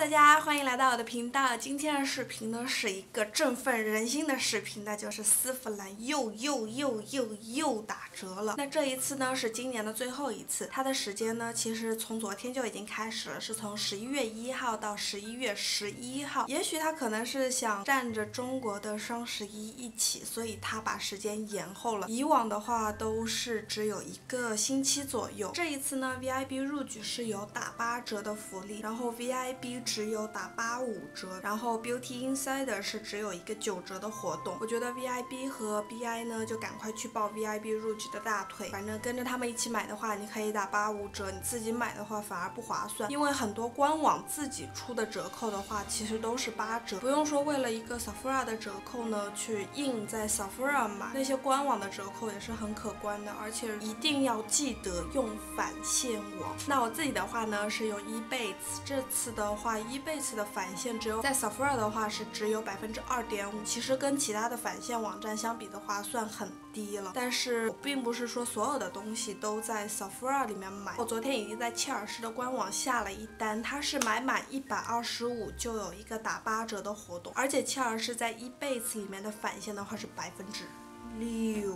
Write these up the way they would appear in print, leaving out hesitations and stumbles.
大家欢迎来到我的频道。今天的视频呢是一个振奋人心的视频，那就是丝芙兰又打折了。那这一次呢是今年的最后一次，它的时间呢其实从昨天就已经开始了，是从11月1号到11月11号。也许它可能是想占着中国的双11一起，所以它把时间延后了。以往的话都是只有一个星期左右，这一次呢 VIB 入局是有打8折的福利，然后 VIB 只有打85折，然后 Beauty Insider 是只有一个9折的活动。我觉得 VIB 和 BI 呢，就赶快去抱 VIB 入局的大腿。反正跟着他们一起买的话，你可以打85折；你自己买的话反而不划算，因为很多官网自己出的折扣的话，其实都是8折，不用说为了一个 Sephora 的折扣呢去硬在 Sephora 买，那些官网的折扣也是很可观的。而且一定要记得用返现网。那我自己的话呢是用 Ebates， 这次的话 Ebates 的返现只有在 Sephora 的话是只有 2.5%， 其实跟其他的返现网站相比的话算很低了。但是我并不是说所有的东西都在 Sephora 里面买，我昨天已经在切尔西的官网下了一单，它是买满125就有一个打8折的活动，而且切尔西在 Ebates 里面的返现的话是6%。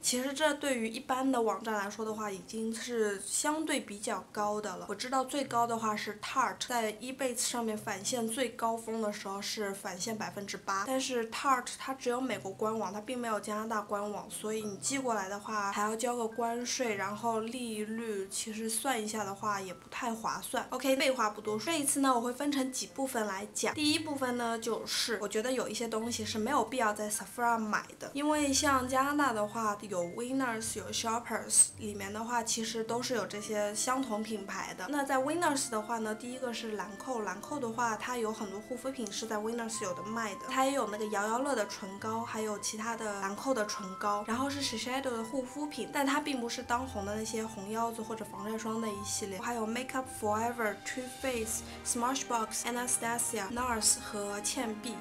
其实这对于一般的网站来说的话，已经是相对比较高的了。我知道最高的话是 Tarte， 在 Ebates 上面返现最高峰的时候是返现8%，但是 Tarte 它只有美国官网，它并没有加拿大官网，所以你寄过来的话还要交个关税，然后利率其实算一下的话也不太划算。OK， 废话不多说，这一次呢我会分成几部分来讲。第一部分呢就是我觉得有一些东西是没有必要在 Sephora 买的，因为像加拿大的话，有 Winners 有 Shoppers， 里面的话其实都是有这些相同品牌的。那在 Winners 的话呢，第一个是兰蔻的话，它有很多护肤品是在 Winners 有的卖的，它也有那个摇摇乐的唇膏，还有其他的兰蔻的唇膏，然后是 Shiseido 的护肤品，但它并不是当红的那些红腰子或者防晒霜的一系列，还有 Makeup Forever、Too Faced、Smashbox、Anastasia、NARS 和倩碧。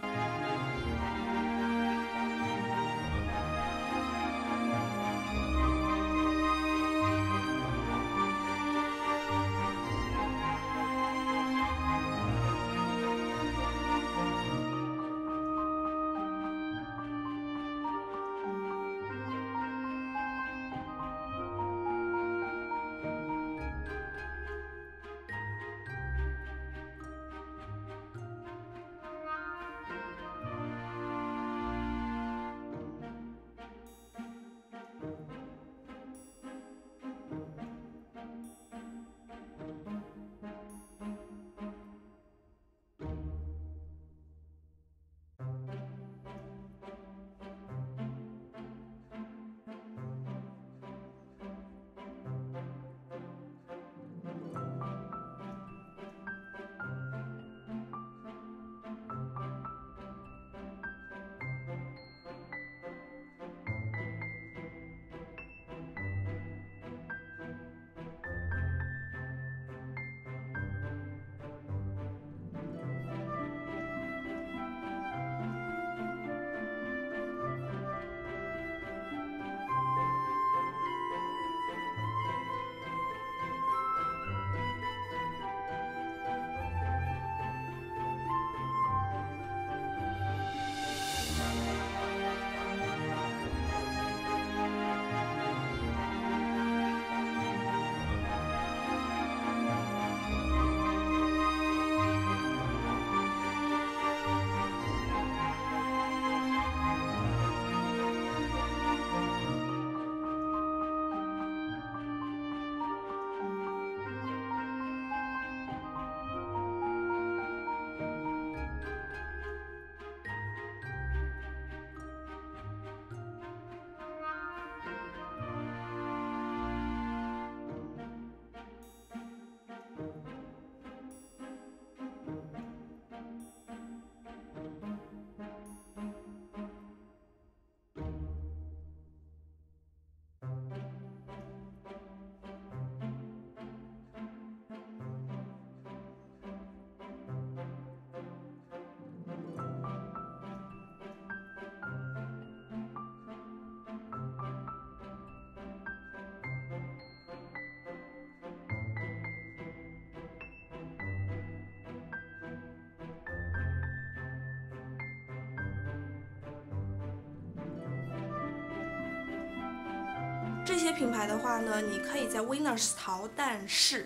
这些品牌的话呢，你可以在 Winners 淘，但是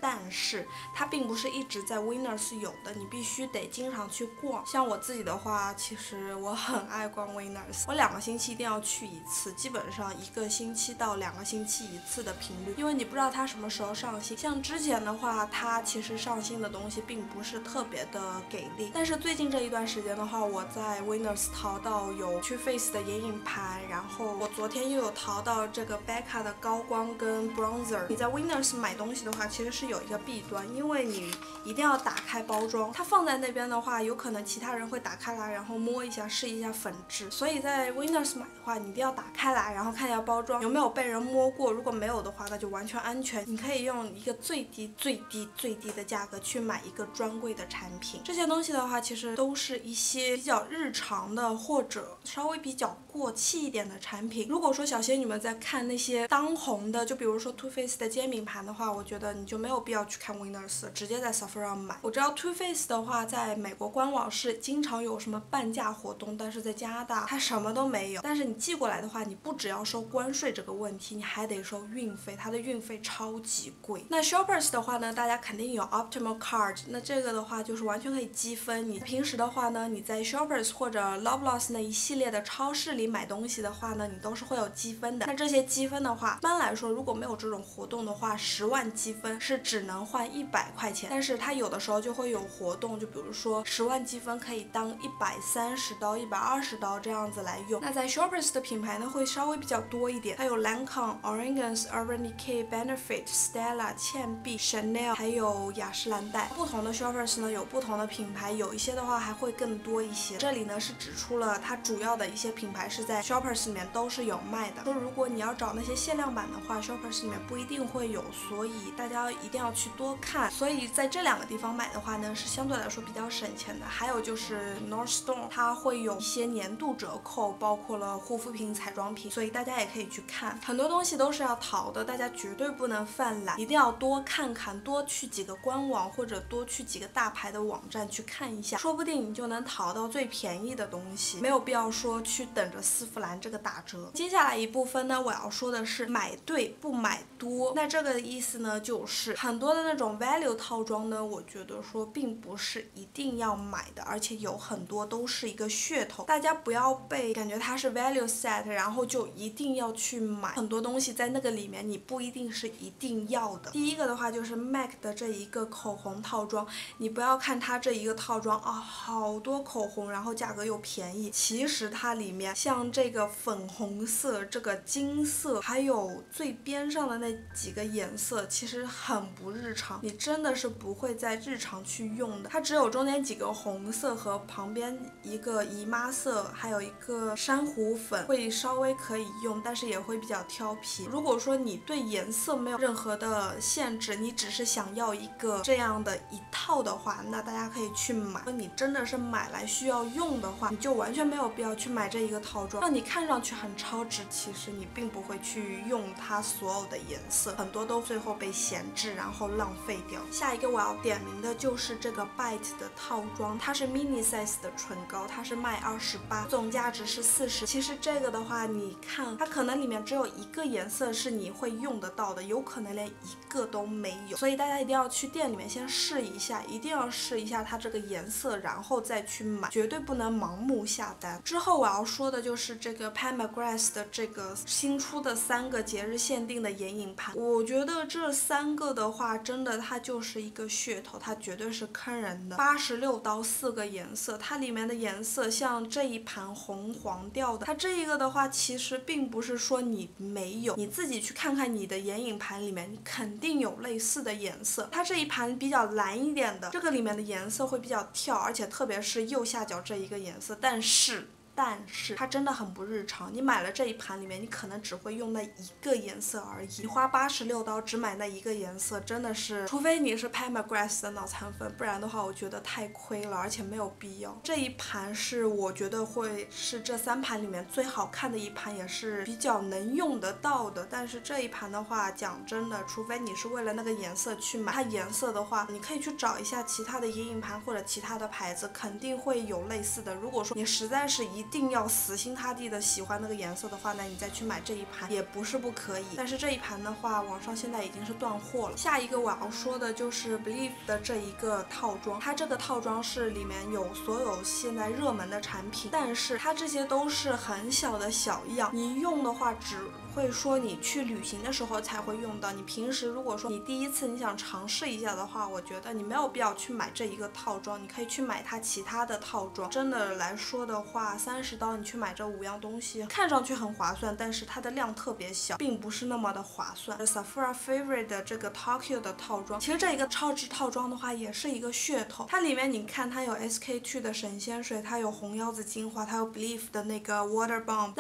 它并不是一直在 Winners 有的，你必须得经常去逛。像我自己的话，其实我很爱逛 Winners， 我2个星期一定要去一次，基本上1个星期到2个星期一次的频率，因为你不知道它什么时候上新。像之前的话，它其实上新的东西并不是特别的给力，但是最近这一段时间的话，我在 Winners 淘到有 Too Faced 的眼影盘，然后我昨天又有淘到这个 Becca 的高光跟 bronzer。你在 Winners 买东西的话，其实是有一个弊端，因为你一定要打开包装，它放在那边的话，有可能其他人会打开来，然后摸一下试一下粉质。所以在 Winners 买的话，你一定要打开来，然后看一下包装有没有被人摸过，如果没有的话，那就完全安全。你可以用一个最低的价格去买一个专柜的产品。这些东西的话，其实都是一些比较日常的或者稍微比较过气一点的产品。如果说小仙女们在看那些当红的，就比如说 Too Faced 的煎饼盘的话，我觉得你就没有必要去看 Winners， 直接在 Sephora 买。我知道 Too Faced 的话，在美国官网是经常有什么半价活动，但是在加拿大它什么都没有。但是你寄过来的话，你不只要收关税这个问题，你还得收运费，它的运费超级贵。那 Shoppers 的话呢，大家肯定有 Optimal Card， 那这个的话就是完全可以积分。你平时的话呢，你在 Shoppers 或者 Loblaws 那一系列的超市里买东西的话呢，你都是会有积分的。那这些积分的话，一般来说如果没有这种活动的话，10万积分是只能换100块钱，但是它有的时候就会有活动，就比如说10万积分可以当130刀、120刀这样子来用。那在 Shoppers 的品牌呢会稍微比较多一点，它有 Lancome、Origins、Urban Decay、Benefit、Stila、倩碧、Chanel， 还有雅诗兰黛。不同的 Shoppers 呢有不同的品牌，有一些的话还会更多一些。这里呢是指出了它主要的一些品牌是在 Shoppers 里面都是有卖的。说如果你要找那些限量版的话， Shoppers 里面不一定会有，所以大家一定要去多看。所以在这2个地方买的话呢，是相对来说比较省钱的。还有就是 Nordstrom， 它会有一些年度折扣，包括了护肤品、彩妆品，所以大家也可以去看。很多东西都是要淘的，大家绝对不能犯懒，一定要多看看，多去几个官网或者多去几个大牌的网站去看一下，说不定你就能淘到最便宜的东西。没有必要说去等着丝芙兰这个打折。接下来一部分呢，我要说的是买对不买多。那这个意思呢，就是很多的那种 value 套装呢，我觉得说并不是一定要买的，而且有很多都是一个噱头，大家不要被感觉它是 value set， 然后就一定要去买。很多东西在那个里面你不一定是一定要的。第一个的话就是 MAC 的这一个口红套装，你不要看它这一个套装啊，好多口红，然后价格又便宜。其实它里面像这个粉红色、这个金色，还有最边上的那几个颜色，其实很不日常，你真的是不会在日常去用的。它只有中间几个红色和旁边一个姨妈色，还有一个珊瑚粉会稍微可以用，但是也会比较挑皮。如果说你对颜色没有任何的限制，你只是想要一个这样的一套的话，那大家可以去买。你真的是买来需要用的话，你就完全没有必要去买这一个套装，让你看上去很超值，其实你并不会去用它所有的颜色，很多都最后被闲置，然后浪费掉。下一个我要点名的就是这个 Bite 的套装，它是 mini size 的唇膏，它是卖28，总价值是40。其实这个的话，你看它可能里面只有一个颜色是你会用得到的，有可能连一个都没有，所以大家一定要去店里面先试一下，一定要试一下它这个颜色，然后再去买，绝对不能盲目下单。之后我要说的就是这个 Pat McGrath 的这个新出的3个节日限定的眼影盘，我觉得这3个的话，真的它就是一个噱头，它绝对是坑人的。86刀4个颜色，它里面的颜色像这一盘红黄调的，它这一个的话，其实并不是说你没有，你自己去看看你的眼影盘里面，你肯定有类似的颜色。它这一盘比较蓝一点的，这个里面的颜色会比较跳，而且特别是右下角这一个颜色，但是它真的很不日常。你买了这一盘里面，你可能只会用那一个颜色而已。你花86刀只买那一个颜色，真的是，除非你是 Pat McGrath 的脑残粉，不然的话我觉得太亏了，而且没有必要。这一盘是我觉得会是这3盘里面最好看的一盘，也是比较能用得到的。但是这一盘的话，讲真的，除非你是为了那个颜色去买，它颜色的话，你可以去找一下其他的眼影盘或者其他的牌子，肯定会有类似的。如果说你实在是一定要死心塌地的喜欢那个颜色的话呢，你再去买这一盘也不是不可以。但是这一盘的话，网上现在已经是断货了。下一个我要说的就是 Belief 的这一个套装，它这个套装是里面有所有现在热门的产品，但是它这些都是很小的小样，你用的话只会说你去旅行的时候才会用到。你平时如果说你第一次你想尝试一下的话，我觉得你没有必要去买这一个套装，你可以去买它其他的套装。真的来说的话，30刀你去买这5样东西，看上去很划算，但是它的量特别小，并不是那么的划算。Sephora Favorite 的这个 Tokyo 的套装，其实这一个超值套装的话也是一个噱头。它里面你看它有 SK-II 的神仙水，它有红腰子精华，它有 Belief 的那个 Water Bomb，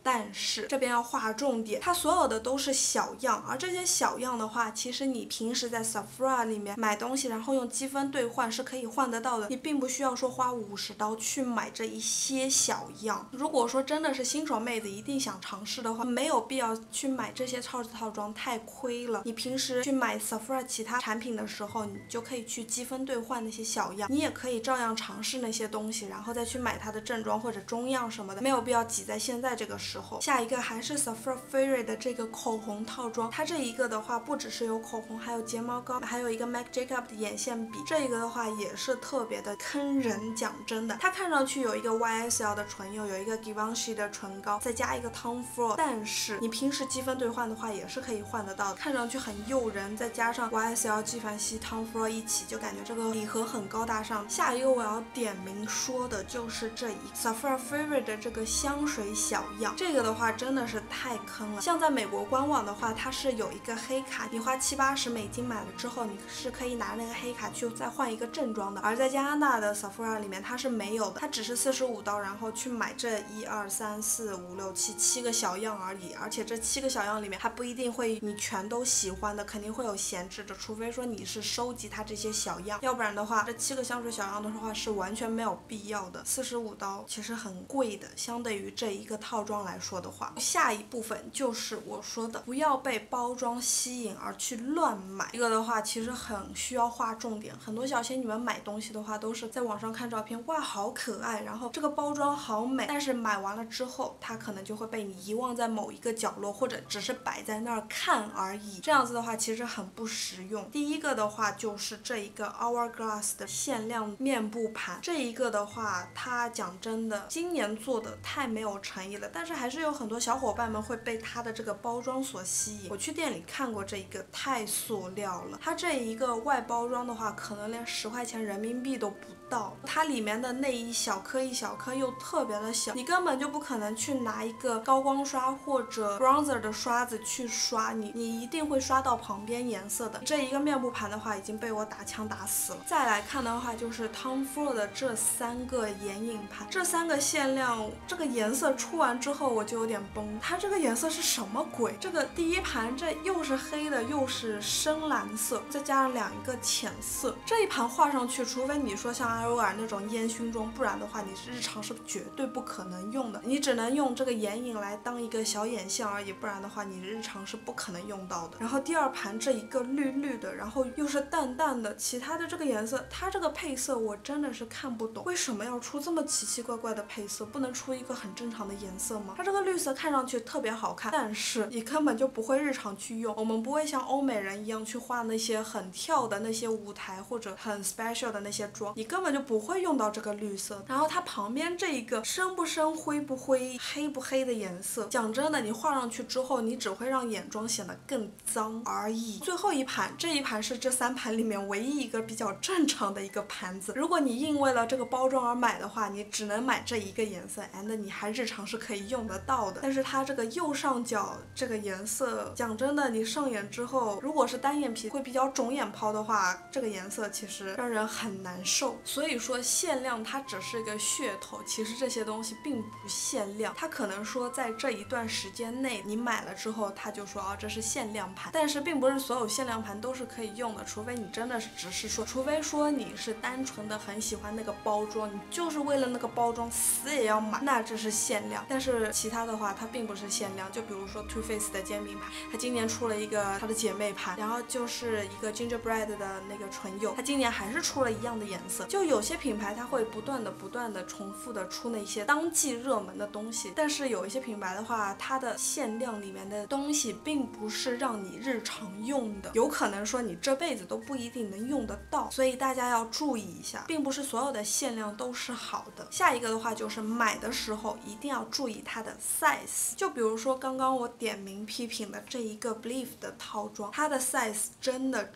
但是这边要划重点，它所有的都是小样，而这些小样的话，其实你平时在 Sephora 里面买东西，然后用积分兑换是可以换得到的，你并不需要说花50刀去买这一些小样。如果说真的是新手妹子一定想尝试的话，没有必要去买这些超值套装，太亏了。你平时去买 Sephora 其他产品的时候，你就可以去积分兑换那些小样，你也可以照样尝试那些东西，然后再去买它的正装或者中样什么的，没有必要挤在现在这个时候。下一个还是 Sephora Favorite 的这个口红套装，它这一个的话不只是有口红，还有睫毛膏，还有一个 MAC 的眼线笔，这一个的话也是特别的坑人，讲真的。它看上去有一个 YSL 的唇釉，有一个 Givenchy 的唇膏，再加一个 Tom Ford， 但是你平时积分兑换的话也是可以换得到的，看上去很诱人，再加上 YSL 纪梵希 Tom Ford 一起，就感觉这个礼盒很高大上。下一个我要点名说的就是这一 Sephora Favorite 的这个香水小样，这个的话真的是太坑了，像在美国官网的话，它是有一个黑卡，你花70-80美金买了之后，你是可以拿那个黑卡去再换一个正装的。而在加拿大的 Sephora 里面它是没有的，它只是45刀，然后去买这7个小样而已，而且这7个小样里面它不一定会你全都喜欢的，肯定会有闲置的，除非说你是收集它这些小样，要不然的话这7个香水小样的话是完全没有必要的。45刀其实很贵的，相对于这一个套装来说的话。下一部分就是我说的不要被包装吸引而去乱买，这个的话其实很需要划重点。很多小仙女们买东西的话都是在网上看照片，哇好可爱，然后这个包装好美，但是买完了之后它可能就会被你遗忘在某一个角落，或者只是摆在那儿看而已，这样子的话其实很不实用。第一个的话就是这一个 Hourglass 的限量面部盘，这一个的话它讲真的今年做的太没有诚意了，但是还是有很多小伙伴们会被它的这个包装所吸引。我去店里看过这一个，太塑料了，它这一个外包装的话可能连10块钱人民币都不到，它里面的那一小颗一小颗又特别的小，你根本就不可能去拿一个高光刷或者 bronzer 的刷子去刷，你一定会刷到旁边颜色的。这一个面部盘的话已经被我打枪打死了。再来看的话就是 Tom Ford 的这3个眼影盘，这3个限量，这个颜色出完之后我就有点崩，它这个颜色是什么鬼？这个第一盘这又是黑的，又是深蓝色，再加上2个浅色，这一盘画上去，除非你说像阿若尔那种烟熏妆，不然的话你日常是绝对不可能用的，你只能用这个眼影来当一个小眼线而已，不然的话你日常是不可能用到的。然后第二盘这一个绿绿的，然后又是淡淡的，其他的这个颜色，它这个配色我真的是看不懂，为什么要出这么奇奇怪怪的配色？不能出一个很正常的颜色吗？它这个绿色看上去特别好看，但是你根本就不会日常去用，我们不会像欧美人一样去画那些很跳的那些舞台或者很 special 的那些妆，你根本就不会用到这个绿色。然后它旁边这一个深不深灰不灰黑不黑的颜色，讲真的你画上去之后你只会让眼妆显得更脏而已。最后一盘，这一盘是这3盘里面唯一一个比较正常的一个盘子，如果你硬为了这个包装而买的话，你只能买这一个颜色 and 你还日常是可以用得到的。但是它这个右上角这个颜色，讲真的你上眼之后如果是单眼皮会比较肿眼泡的话，这个颜色其实让人很难受。所以说限量它只是一个噱头，其实这些东西并不限量，它可能说在这一段时间内你买了之后它就说啊这是限量盘，但是并不是所有限量盘都是可以用的，除非你真的是只是说，除非说你是单纯的很喜欢那个包装，你就是为了那个包装死也要买，那这是限量。但是其他的话它并不是限量，就比如说 Too Faced 的煎饼盘，它今年出了一个它的姐妹盘，然后就是一个 Gingerbread 的那个唇釉，它今年还是出了一样的颜色。就有些品牌它会不断的重复的出那些当季热门的东西，但是有一些品牌的话，它的限量里面的东西并不是让你日常用的，有可能说你这辈子都不一定能用得到，所以大家要注意一下，并不是所有的限量都是好的。下一个的话就是买的时候一定要注意它的 size， 就比如说刚刚我点名批评的这一个 Belief 的套装，它的 size 真的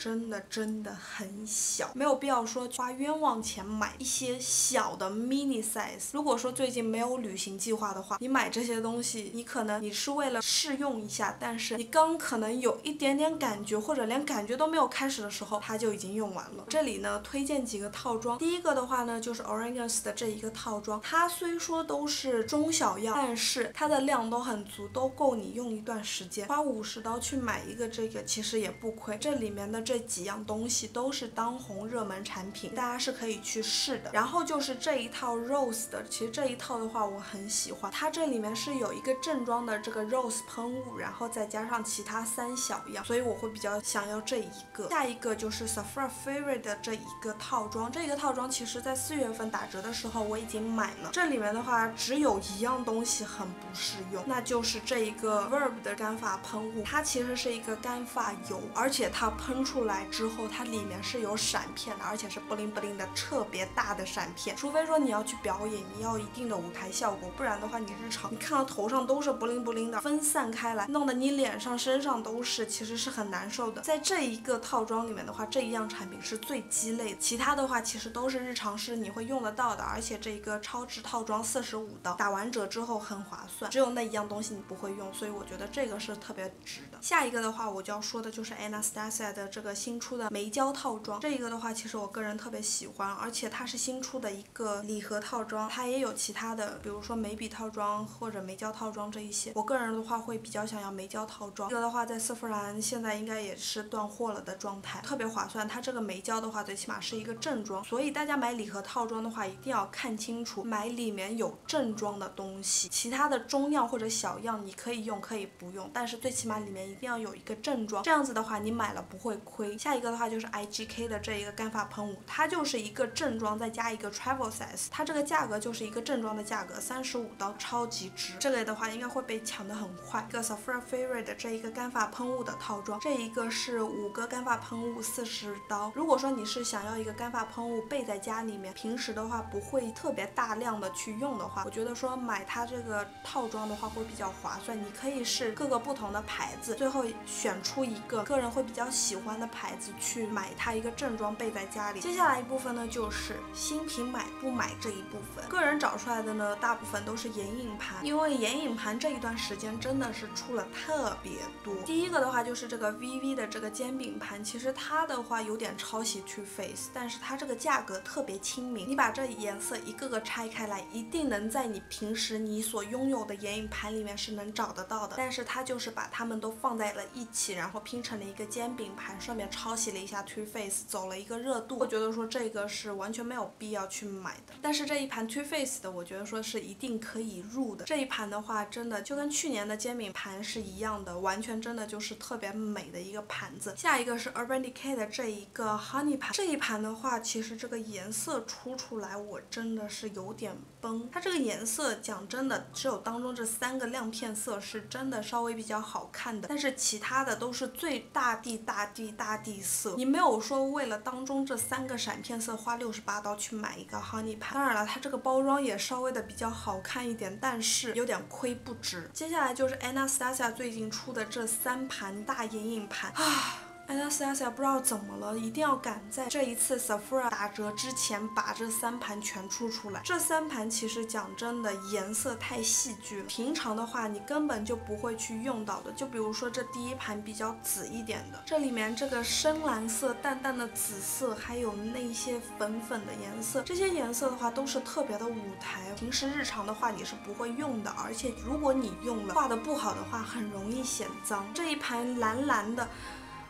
很小，没有必要说花冤枉钱买一些小的 mini size。 如果说最近没有旅行计划的话，你买这些东西，你可能你是为了试用一下，但是你刚可能有一点点感觉，或者连感觉都没有开始的时候，它就已经用完了。这里呢推荐几个套装，第一个的话呢就是 Origins 的这一个套装，它虽说都是中小样，但是它的量都很足，都够你用一段时间，花$50去买一个这个其实也不亏。这里面的这几样东西都是当红热门产品，大家是可以去试的。然后就是这一套 Rose 的，其实这一套的话我很喜欢，它这里面是有一个正装的这个 Rose 喷雾，然后再加上其他三小样，所以我会比较想要这一个。下一个就是 Sephora Favorite 的这一个套装，这个套装其实在4月份打折的时候我已经买了，这里面的话只有一样东西很不适用，那就是这一个 Verb 的干发喷雾，它其实是一个干发油，而且它喷出来之后它里面是有闪片的，而且是 bling 的特别大的闪片，除非说你要去表演，你要一定的舞台效果，不然的话你日常你看到头上都是 bling 的，分散开来弄得你脸上身上都是，其实是很难受的。在这一个套装里面的话，这一样产品是最鸡肋的，其他的话其实都是日常是你会用得到的，而且这一个超值套装$45，打完折之后很划算，只有那一样东西你不会用，所以我觉得这个是特别值的。下一个的话我就要说的就是 Anastasia 的这个新出的眉胶套装，这一个的话其实我个人特别喜欢，而且它是新出的一个礼盒套装，它也有其他的比如说眉笔套装或者眉胶套装，这一些我个人的话会比较想要眉胶套装。这个的话在 Sephora 现在应该也是断货了的状态，特别划算，它这个眉胶的话最起码是一个正装，所以大家买礼盒套装的话一定要看清楚，买里面有正装的东西，其他的中样或者小样你可以用可以不用，但是最起码里面一定要有一个正装，这样子的话你买了不会亏。下一个的话就是 IGK 的这一个干发喷雾，它就是一个正装再加一个 travel size， 它这个价格就是一个正装的价格，$35，超级值，这类的话应该会被抢得很快。一个 Sephora Favorite 的这一个干发喷雾的套装，这一个是5个干发喷雾$40。如果说你是想要一个干发喷雾备在家里面，平时的话不会特别大量的去用的话，我觉得说买它这个套装的话会比较划算，你可以试各个不同的牌子，最后选出一个个人会比较喜欢的牌子去买它一个正装备在家里。接下来一部分呢就是新品买不买这一部分，个人找出来的呢大部分都是眼影盘，因为眼影盘这一段时间真的是出了特别多。第一个的话就是这个 VIB 的这个煎饼盘，其实它的话有点抄袭 Too Faced， 但是它这个价格特别亲民，你把这颜色一个个拆开来，一定能在你平时你所拥有的眼影盘里面是能找得到的，但是它就是把它们都放在了一起，然后拼成了一个煎饼盘，顺便抄袭了一下 Too Faced 走了一个热度，我觉得说这个是完全没有必要去买的。但是这一盘 Too Faced 的我觉得说是一定可以入的，这一盘的话真的就跟去年的煎饼盘是一样的，完全真的就是特别美的一个盘子。下一个是 Urban Decay 的这一个 Honey 盘，这一盘的话其实这个颜色出来我真的是有点崩，它这个颜色讲真的只有当中这3个亮片色是真的稍微比较好看的，但是其他的都是最大地色，你没有说为了当中这3个闪片色花$68去买一个 Honey 盘。当然了它这个包装也稍微的比较好看一点，但是有点亏不值。接下来就是 Anastasia 最近出的这3盘大眼影盘啊，Anastasia 不知道怎么了，一定要赶在这一次 Sephora 打折之前把这3盘全出出来。这3盘其实讲真的颜色太戏剧了，平常的话你根本就不会去用到的，就比如说这第一盘比较紫一点的，这里面这个深蓝色淡淡的紫色，还有那些粉的颜色，这些颜色的话都是特别的舞台，平时日常的话你是不会用的，而且如果你用了画的不好的话很容易显脏。这一盘蓝蓝的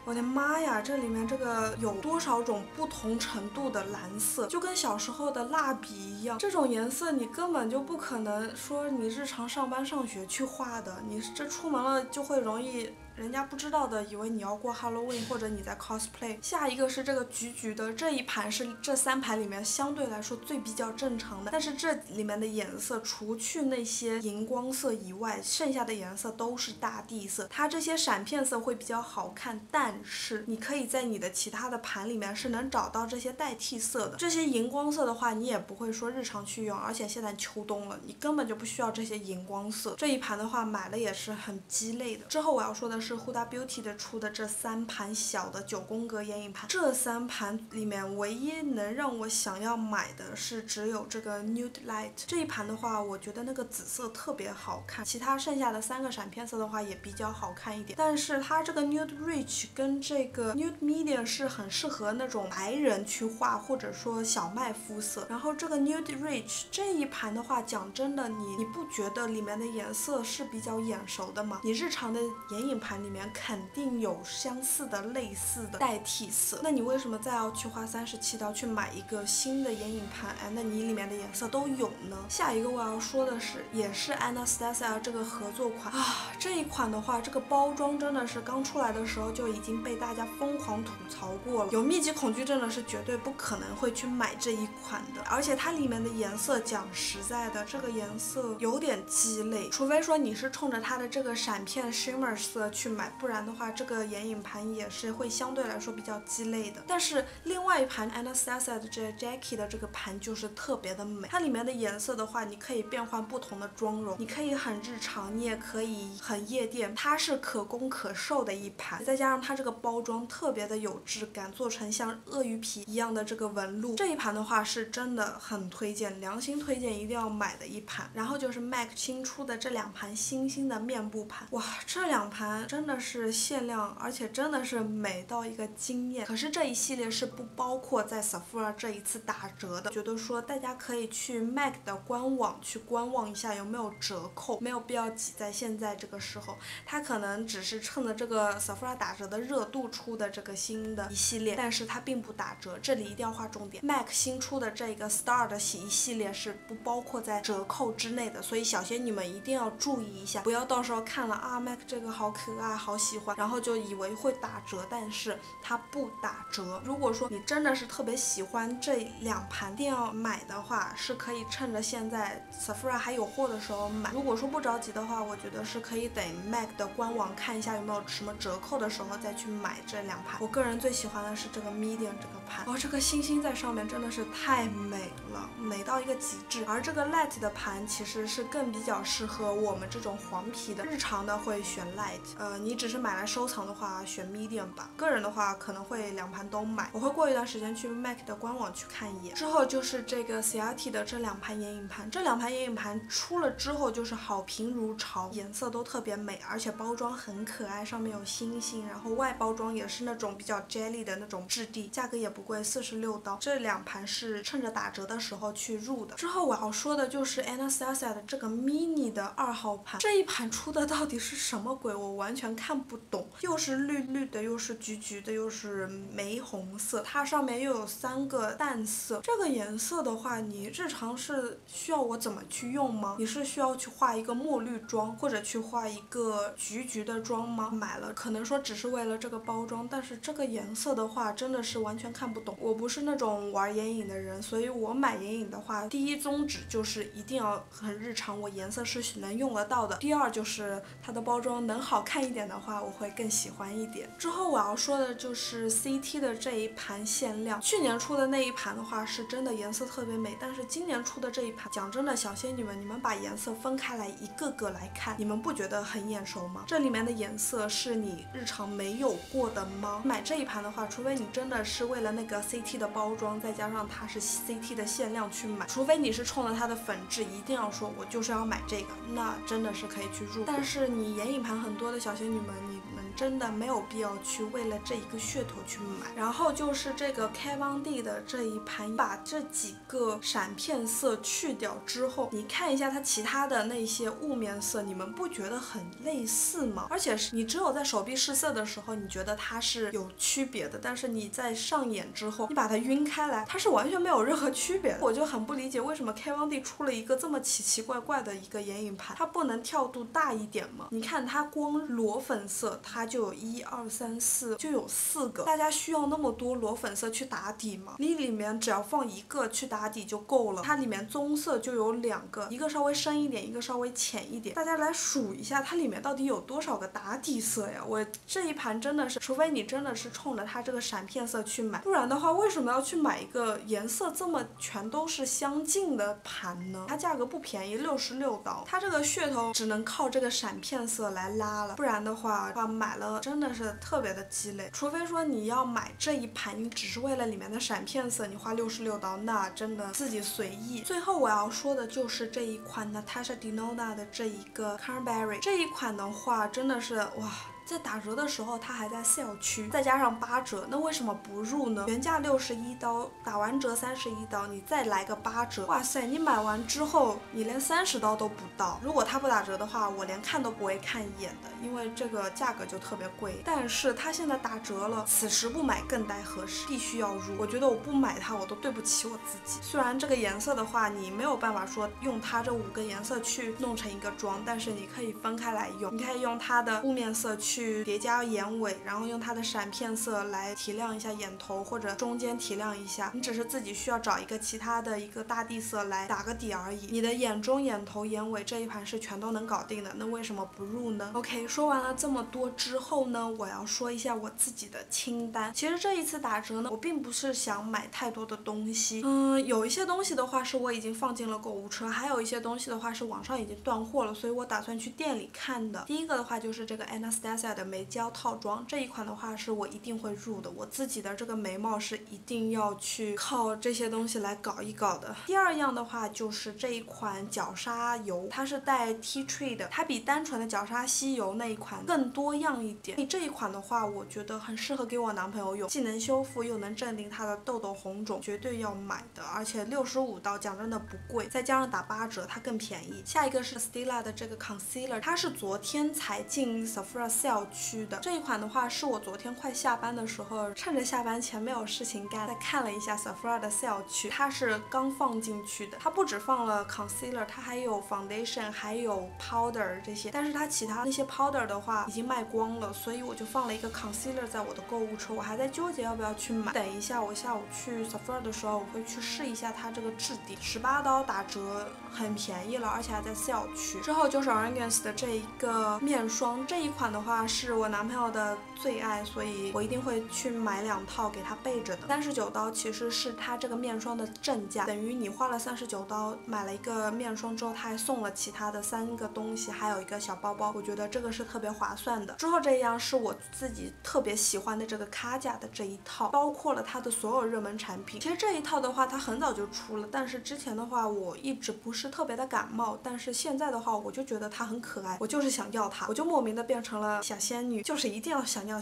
我的妈呀，这里面这个有多少种不同程度的蓝色，就跟小时候的蜡笔一样，这种颜色你根本就不可能说你日常上班上学去画的，你这出门了就会容易人家不知道的以为你要过 Halloween 或者你在 cosplay。下一个是这个橘橘的，这一盘是这三盘里面相对来说最比较正常的，但是这里面的颜色除去那些荧光色以外，剩下的颜色都是大地色，它这些闪片色会比较好看，但是你可以在你的其他的盘里面是能找到这些代替色的。这些荧光色的话你也不会说日常去用，而且现在秋冬了你根本就不需要这些荧光色。这一盘的话买了也是很鸡肋的。之后我要说的是 Huda Beauty 的出的这三盘小的九宫格眼影盘，这三盘里面唯一能让我想要买的是只有这个 Nude Light 这一盘的话，我觉得那个紫色特别好看，其他剩下的三个闪片色的话也比较好看一点，但是它这个 Nude Rich 跟这个 Nude Medium 是很适合那种白人去画或者说小麦肤色。然后这个 Nude Rich 这一盘的话，讲真的你不觉得里面的颜色是比较眼熟的吗？你日常的眼影盘里面肯定有相似的类似的代替色，那你为什么再要去花37刀去买一个新的眼影盘？哎，那你里面的颜色都有呢。下一个我要说的是，也是 Anastasia 这个合作款啊，这一款的话，这个包装真的是刚出来的时候就已经被大家疯狂吐槽过了，有密集恐惧症的是绝对不可能会去买这一款的。而且它里面的颜色讲实在的，这个颜色有点鸡肋，除非说你是冲着它的这个闪片 shimmer 色去买，不然的话这个眼影盘也是会相对来说比较鸡肋的。但是另外一盘 Anastasia 的这 Jackie 的这个盘就是特别的美，它里面的颜色的话你可以变换不同的妆容，你可以很日常，你也可以很夜店，它是可攻可受的一盘。再加上它这个包装特别的有质感，做成像鳄鱼皮一样的这个纹路，这一盘的话是真的很推荐，良心推荐一定要买的一盘。然后就是 MAC 新出的这两盘星星的面部盘，哇，这两盘真的是限量，而且真的是美到一个惊艳。可是这一系列是不包括在 Sephora 这一次打折的，觉得说大家可以去 MAC 的官网去观望一下有没有折扣，没有必要挤在现在这个时候，它可能只是趁着这个 Sephora 打折的热度出的这个新的一系列，但是它并不打折，这里一定要划重点。MAC 新出的这个 Star 的洗衣系列是不包括在折扣之内的，所以小仙女们一定要注意一下，不要到时候看了啊 MAC 这个好可爱好喜欢，然后就以为会打折，但是它不打折。如果说你真的是特别喜欢这两盘店要买的话，是可以趁着现在 Sephora 还有货的时候买，如果说不着急的话，我觉得是可以等 MAC 的官网看一下有没有什么折扣的时候再去买这两盘。我个人最喜欢的是这个 Medium 这个盘，哦，这个星星在上面真的是太美了，美到一个极致。而这个 Light 的盘其实是更比较适合我们这种黄皮的，日常的会选 Light，你只是买来收藏的话，选 medium 吧。个人的话可能会两盘都买，我会过一段时间去 MAC 的官网去看一眼。之后就是这个 CRT 的这两盘眼影盘，这两盘眼影盘出了之后就是好评如潮，颜色都特别美，而且包装很可爱，上面有星星，然后外包装也是那种比较 jelly 的那种质地，价格也不贵，46刀。这两盘是趁着打折的时候去入的。之后我要说的就是 Anastasia 的这个 mini 的2号盘，这一盘出的到底是什么鬼？我完全看不懂，又是绿绿的，又是橘橘的，又是玫红色，它上面又有3个淡色。这个颜色的话，你日常是需要我怎么去用吗？你是需要去画一个墨绿妆，或者去画一个橘橘的妆吗？买了可能说只是为了这个包装，但是这个颜色的话真的是完全看不懂。我不是那种玩眼影的人，所以我买眼影的话，第一宗旨就是一定要很日常，我颜色是能用得到的，第二就是它的包装能好看一点的话我会更喜欢一点。之后我要说的就是 CT 的这一盘限量，去年出的那一盘的话是真的颜色特别美，但是今年出的这一盘，讲真的小仙女们，你们把颜色分开来一个个来看，你们不觉得很眼熟吗？这里面的颜色是你日常没有过的吗？买这一盘的话，除非你真的是为了那个 CT 的包装，再加上它是 CT 的限量去买，除非你是冲着它的粉质一定要说我就是要买这个，那真的是可以去入。但是你眼影盘很多的小仙女们，你们真的没有必要去为了这一个噱头去买。然后就是这个开邦地的这一盘，把这几个闪片色去掉之后，你看一下它其他的那些雾面色，你们不觉得很类似吗？而且是你只有在手臂试色的时候，你觉得它是有区别的，但是你在上眼之后，你把它晕开来，它是完全没有任何区别的。我就很不理解为什么开邦地出了一个这么奇怪的一个眼影盘，它不能跳度大一点吗？你看它光裸粉色，它就有1、2、3、4，就有4个。大家需要那么多裸粉色去打底吗？你里面只要放一个去打底就够了。它里面棕色就有2个，一个稍微深一点，一个稍微浅一点。大家来数一下，它里面到底有多少个打底色呀？我这一盘真的是，除非你真的是冲着它这个闪片色去买，不然的话，为什么要去买一个颜色这么全都是相近的盘呢？它价格不便宜，66刀。它这个噱头只能靠这个闪片色来拉了，不然的话，买了真的是特别的鸡肋。除非说你要买这一盘，你只是为了里面的闪片色，你花66刀，那真的自己随意。最后我要说的就是这一款 Natasha Denona 的这一个 Carberry， 这一款的话真的是哇。在打折的时候，它还在 sale 区，再加上8折，那为什么不入呢？原价61刀，打完折31刀，你再来个8折，哇塞！你买完之后，你连30刀都不到。如果它不打折的话，我连看都不会看一眼的，因为这个价格就特别贵。但是它现在打折了，此时不买更待何时？必须要入。我觉得我不买它，我都对不起我自己。虽然这个颜色的话，你没有办法说用它这5个颜色去弄成一个妆，但是你可以分开来用，你可以用它的雾面色去叠加眼尾，然后用它的闪片色来提亮一下眼头，或者中间提亮一下。你只是自己需要找一个其他的一个大地色来打个底而已。你的眼中、眼头、眼尾这一盘是全都能搞定的，那为什么不入呢 ？OK， 说完了这么多之后呢，我要说一下我自己的清单。其实这一次打折呢，我并不是想买太多的东西，有一些东西的话是我已经放进了购物车，还有一些东西的话是网上已经断货了，所以我打算去店里看的。第一个的话就是这个 Anastasia 的眉胶套装，这一款的话是我一定会入的，我自己的这个眉毛是一定要去靠这些东西来搞一搞的。第二样的话就是这一款角鲨油，它是带 tea tree 的，它比单纯的角鲨烯油那一款更多样一点。这一款的话，我觉得很适合给我男朋友用，既能修复又能镇定他的痘痘红肿，绝对要买的。而且65刀，讲真的不贵，再加上打8折，它更便宜。下一个是 Stila 的这个 concealer， 它是昨天才进 Sephora sale 区的。这一款的话是我昨天快下班的时候，趁着下班前没有事情干，再看了一下 Sephora 的 sale 区，它是刚放进去的。它不只放了 concealer， 它还有 foundation， 还有 powder 这些，但是它其他那些 powder 的话已经卖光了，所以我就放了一个 concealer 在我的购物车。我还在纠结要不要去买，等一下我下午去 Sephora 的时候，我会去试一下它这个质地。18刀打折，很便宜了，而且还在 sale 区。之后就是 Origins 的这一个面霜，这一款的话是我男朋友的最爱，所以我一定会去买2套给他备着的。39刀其实是他这个面霜的正价，等于你花了39刀买了一个面霜之后，他还送了其他的3个东西，还有一个小包包，我觉得这个是特别划算的。之后这样是我自己特别喜欢的这个卡甲的这一套，包括了它的所有热门产品。其实这一套的话，它很早就出了，但是之前的话我一直不是特别的感冒，但是现在的话我就觉得它很可爱，我就是想要它，我就莫名的变成了小仙女，就是一定要想要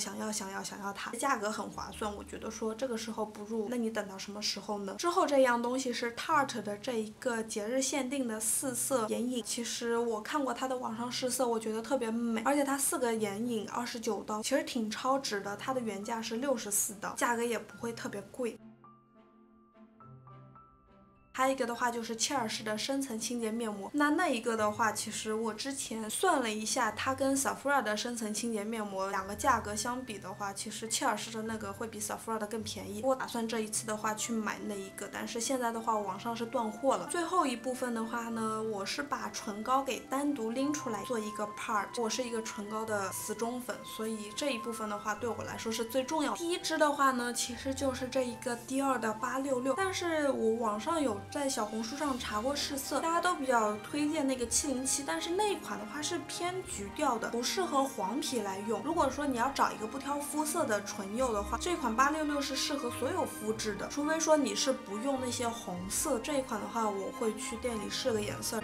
它。价格很划算，我觉得说这个时候不入，那你等到什么时候呢？之后这样东西是 Tarte 的这一个节日限定的4色眼影，其实我看过它的网上试色，我觉得特别美，而且它4个眼影29刀，其实挺超值的。它的原价是64刀，价格也不会特别贵。还有一个的话就是切尔氏的深层清洁面膜，那一个的话，其实我之前算了一下，它跟 Sephora 的深层清洁面膜2个价格相比的话，其实切尔氏的那个会比 Sephora 的更便宜。我打算这一次的话去买那一个，但是现在的话网上是断货了。最后一部分的话呢，我是把唇膏给单独拎出来做一个 part， 我是一个唇膏的死忠粉，所以这一部分的话对我来说是最重要的。第一支的话呢，其实就是这一个 Dior 的866，但是我网上有在小红书上查过试色，大家都比较推荐那个707，但是那一款的话是偏橘调的，不适合黄皮来用。如果说你要找一个不挑肤色的唇釉的话，这款866是适合所有肤质的，除非说你是不用那些红色。这一款的话，我会去店里试个颜色。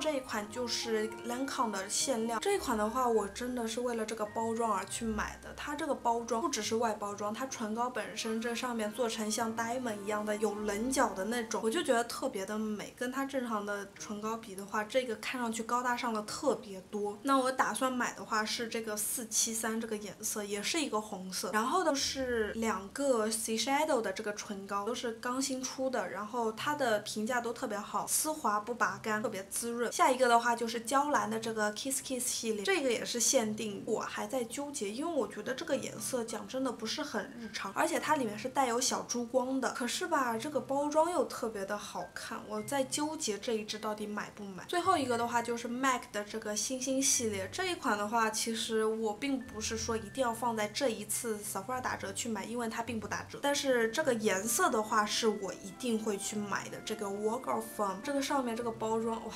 这一款就是 Lancome 的限量，这一款的话我真的是为了这个包装而去买的。它这个包装不只是外包装，它唇膏本身这上面做成像 diamond 一样的有棱角的那种，我就觉得特别的美。跟它正常的唇膏比的话，这个看上去高大上了特别多。那我打算买的话是这个473这个颜色，也是一个红色。然后呢是2个 Shiseido 的这个唇膏，都是刚新出的，然后它的评价都特别好，丝滑不拔干，特别滋润。下一个的话就是娇兰的这个 Kiss Kiss 系列，这个也是限定，我还在纠结，因为我觉得这个颜色讲真的不是很日常，而且它里面是带有小珠光的，可是吧这个包装又特别的好看，我在纠结这一支到底买不买。最后一个的话就是 MAC 的这个星星系列，这一款的话其实我并不是说一定要放在这一次 Sephora 打折去买，因为它并不打折，但是这个颜色的话是我一定会去买的。这个 Walk of Fun 这个上面这个包装哇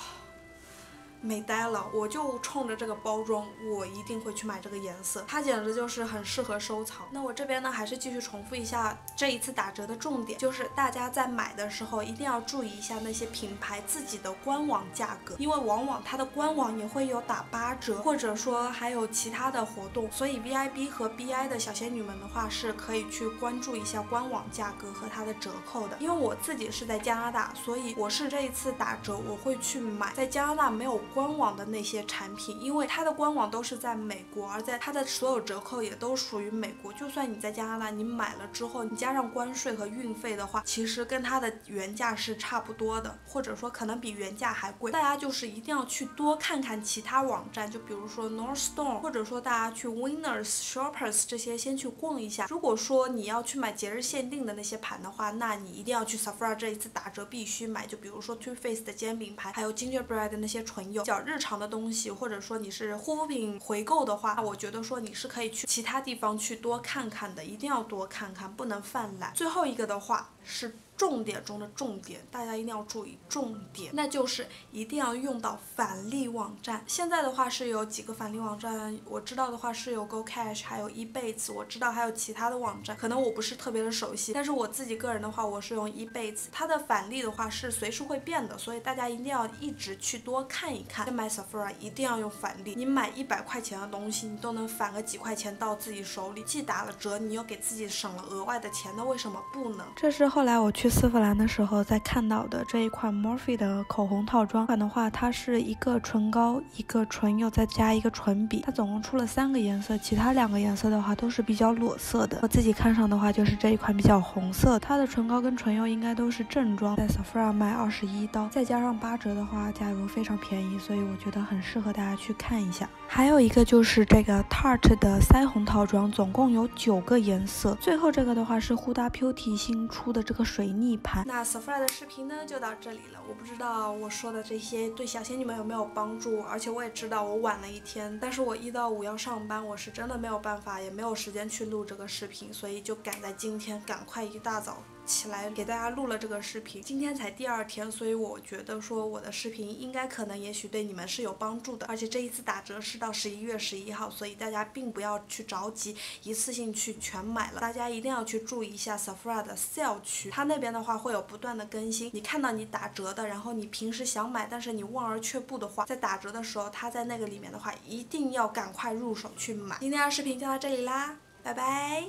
美呆了，我就冲着这个包装，我一定会去买这个颜色，它简直就是很适合收藏。那我这边呢，还是继续重复一下这一次打折的重点，就是大家在买的时候一定要注意一下那些品牌自己的官网价格，因为往往它的官网也会有打8折，或者说还有其他的活动，所以 VIB 和 BI 的小仙女们的话是可以去关注一下官网价格和它的折扣的。因为我自己是在加拿大，所以我是这一次打折我会去买在加拿大没有官网的那些产品，因为它的官网都是在美国，而在它的所有折扣也都属于美国。就算你在加拿大，你买了之后，你加上关税和运费的话，其实跟它的原价是差不多的，或者说可能比原价还贵。大家就是一定要去多看看其他网站，就比如说 Nordstrom， 或者说大家去 Winners、Shoppers 这些先去逛一下。如果说你要去买节日限定的那些盘的话，那你一定要去 Sephora 这一次打折必须买，就比如说 Too Faced 的煎饼盘，还有 Gingerbread 的那些唇釉。较日常的东西，或者说你是护肤品回购的话，我觉得说你是可以去其他地方去多看看的，一定要多看看，不能犯懒。最后一个的话是重点中的重点，大家一定要注意重点，那就是一定要用到返利网站。现在的话是有几个返利网站，我知道的话是有 GoCash， 还有 Ebates， 我知道还有其他的网站，可能我不是特别的熟悉，但是我自己个人的话我是用 Ebates， 它的返利的话是随时会变的，所以大家一定要一直去多看一看。买 Sephora 一定要用返利，你买100块钱的东西，你都能返个几块钱到自己手里，既打了折，你又给自己省了额外的钱，那为什么不能？这是后来我去丝芙兰的时候在看到的这一款 Morphe 的口红套装款的话，它是一个唇膏，一个唇釉，再加一个唇笔，它总共出了3个颜色，其他2个颜色的话都是比较裸色的。我自己看上的话就是这一款比较红色，它的唇膏跟唇釉应该都是正装，在 Sephora 卖21刀，再加上8折的话价格非常便宜，所以我觉得很适合大家去看一下。还有一个就是这个 Tarte 的腮红套装，总共有9个颜色。最后这个的话是 Huda Beauty 新出的这个水逆盘。那 Sephora 的视频呢就到这里了，我不知道我说的这些对小仙女们有没有帮助，而且我也知道我晚了一天，但是我1到5要上班，我是真的没有办法也没有时间去录这个视频，所以就赶在今天赶快一大早起来给大家录了这个视频。今天才第2天，所以我觉得说我的视频应该可能也许对你们是有帮助的。而且这一次打折是到11月11号，所以大家并不要去着急一次性去全买了，大家一定要去注意一下 Sephora 的 sale 区，它那边的话会有不断的更新，你看到你打折的，然后你平时想买但是你望而却步的话，在打折的时候它在那个里面的话一定要赶快入手去买。今天的视频就到这里啦，拜拜。